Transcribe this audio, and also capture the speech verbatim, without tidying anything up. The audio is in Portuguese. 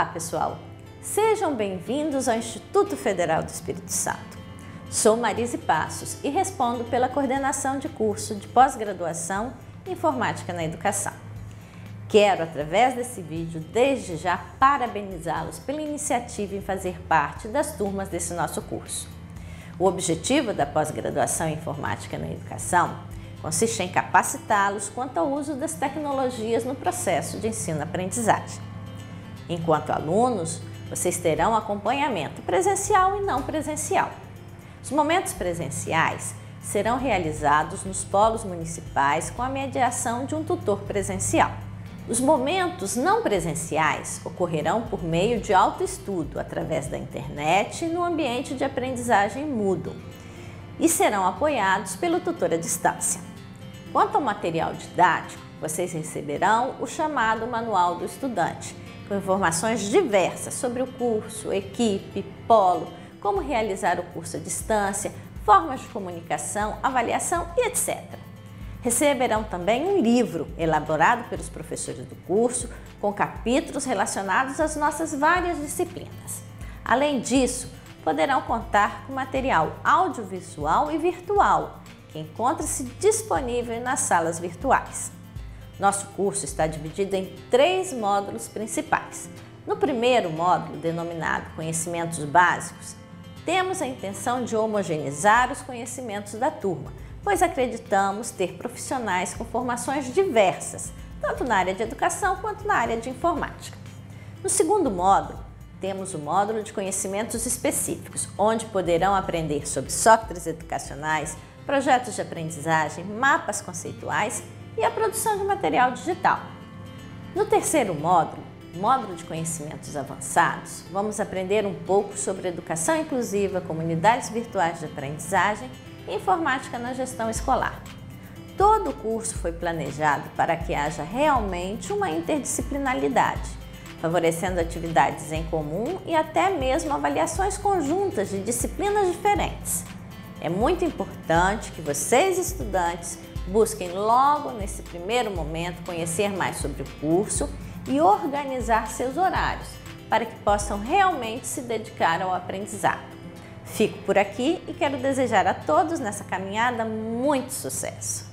Olá pessoal, sejam bem-vindos ao Instituto Federal do Espírito Santo. Sou Marize Passos e respondo pela coordenação de curso de pós-graduação em Informática na Educação. Quero, através desse vídeo, desde já parabenizá-los pela iniciativa em fazer parte das turmas desse nosso curso. O objetivo da pós-graduação em Informática na Educação consiste em capacitá-los quanto ao uso das tecnologias no processo de ensino-aprendizagem. Enquanto alunos, vocês terão acompanhamento presencial e não presencial. Os momentos presenciais serão realizados nos polos municipais com a mediação de um tutor presencial. Os momentos não presenciais ocorrerão por meio de autoestudo, através da internet e no ambiente de aprendizagem Moodle, e serão apoiados pelo tutor à distância. Quanto ao material didático, vocês receberão o chamado Manual do Estudante, com informações diversas sobre o curso, equipe, polo, como realizar o curso à distância, formas de comunicação, avaliação e etcétera. Receberão também um livro elaborado pelos professores do curso, com capítulos relacionados às nossas várias disciplinas. Além disso, poderão contar com material audiovisual e virtual, que encontra-se disponível nas salas virtuais. Nosso curso está dividido em três módulos principais. No primeiro módulo, denominado Conhecimentos Básicos, temos a intenção de homogeneizar os conhecimentos da turma, pois acreditamos ter profissionais com formações diversas, tanto na área de educação quanto na área de informática. No segundo módulo, temos o módulo de Conhecimentos Específicos, onde poderão aprender sobre softwares educacionais, projetos de aprendizagem, mapas conceituais e a produção de material digital. No terceiro módulo, módulo de conhecimentos avançados, vamos aprender um pouco sobre educação inclusiva, comunidades virtuais de aprendizagem e informática na gestão escolar. Todo o curso foi planejado para que haja realmente uma interdisciplinaridade, favorecendo atividades em comum e até mesmo avaliações conjuntas de disciplinas diferentes. É muito importante que vocês, estudantes, busquem logo nesse primeiro momento conhecer mais sobre o curso e organizar seus horários para que possam realmente se dedicar ao aprendizado. Fico por aqui e quero desejar a todos nessa caminhada muito sucesso!